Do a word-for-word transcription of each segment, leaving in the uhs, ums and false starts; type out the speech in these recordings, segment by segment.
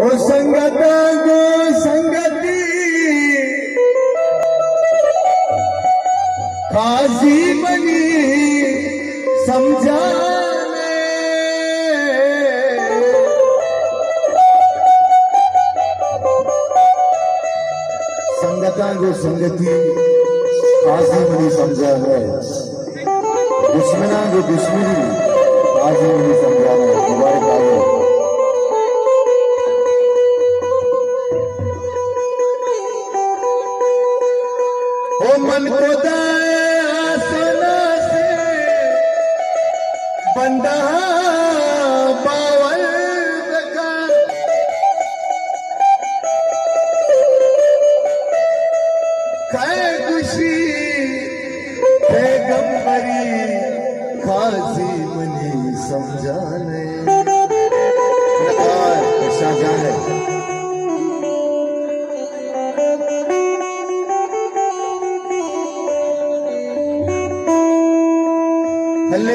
ओ संगत गो संगति काजी बनी समझाने संगता गो संगति काजी बनी समझा है दुश्मना गो दुश्मनी काजी बनी समझा है मुबारक आयो मन को दासना से बंदा बावल का कै खुशी पैगंबरी काजी मुझे समझाने शाहजहां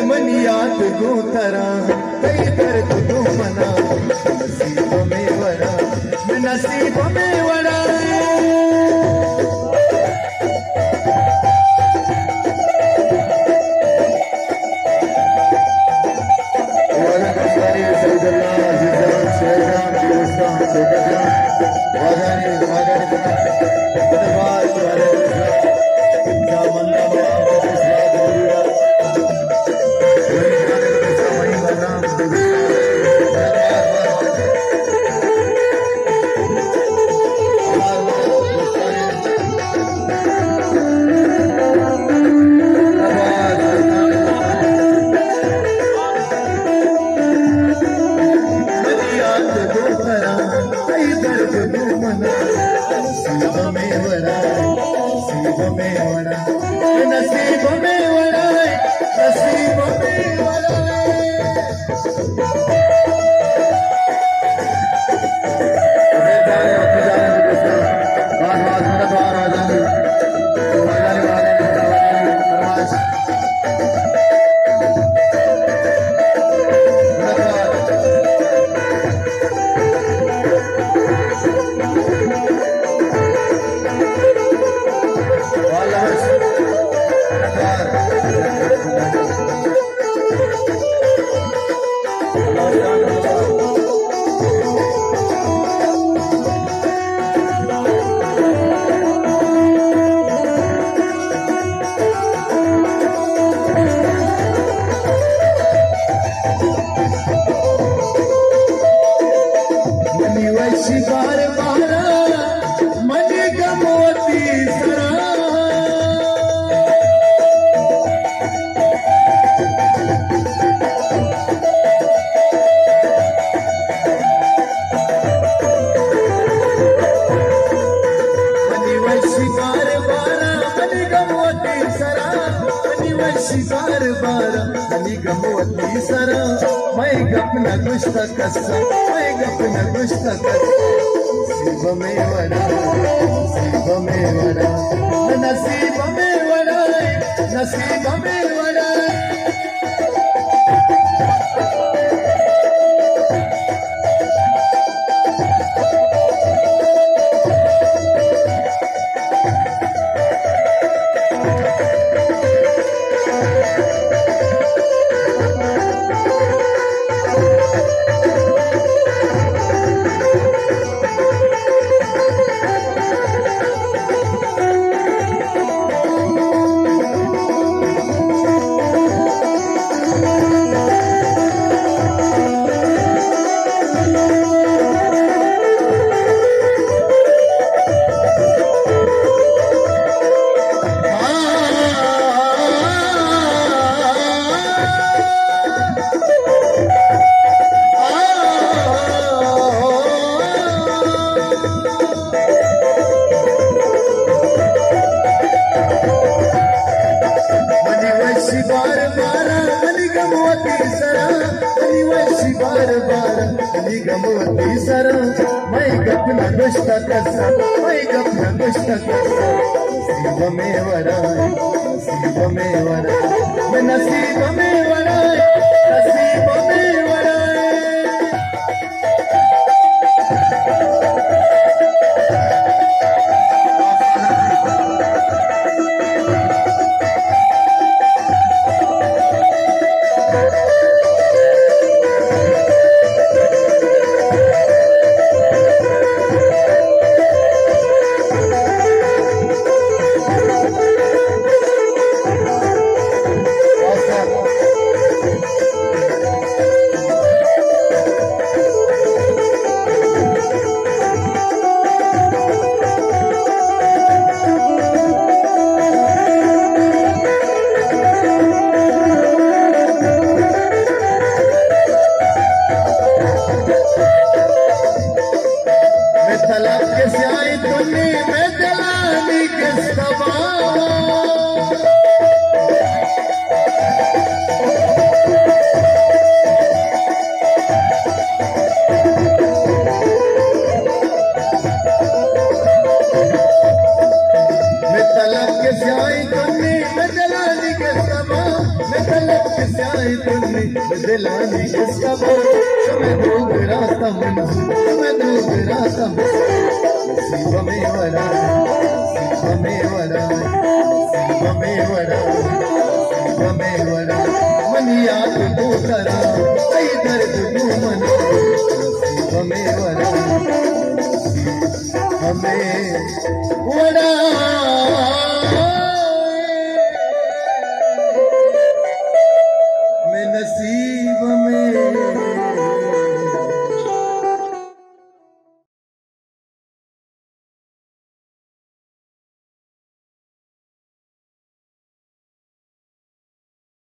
मन याद गो तरा कई दर्द गो मना नसीब में वरा नसीब में वरा नसीब में वराए। आए तुमने बदलाने का समा, मैं गलत से आए तुमने बदलाने का समा, मैं दूसरा समझ, मैं दूसरा समझ, नसीब में वड़ा, नसीब में वड़ा, नसीब में वड़ा, नसीब में वड़ा, मन याद तू करा, कई दर्द तू मना, नसीब में वड़ा, हमें वड़ा। See